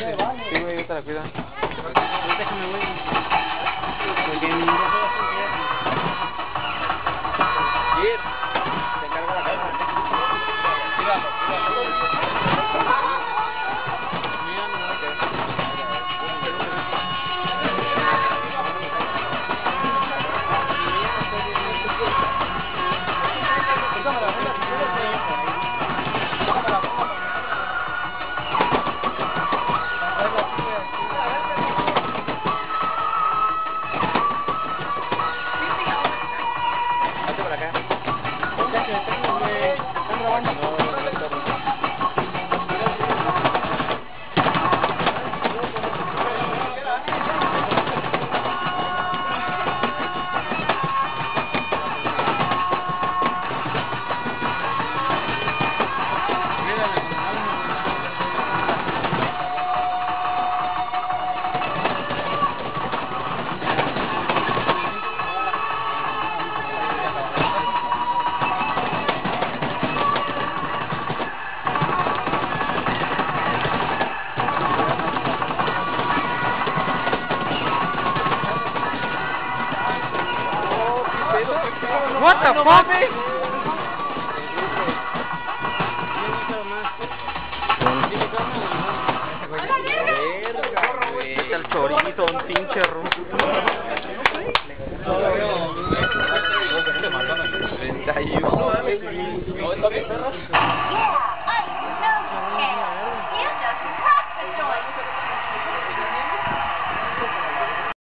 Sí, güey, yo te la cuido. Déjame, güey. Porque en inglés no vas a enseñar. Ir. Te encargo la cámara. Tíralo, Mira, no me quedo. What the fuck? Vete al chorito, un pinche ruso. No,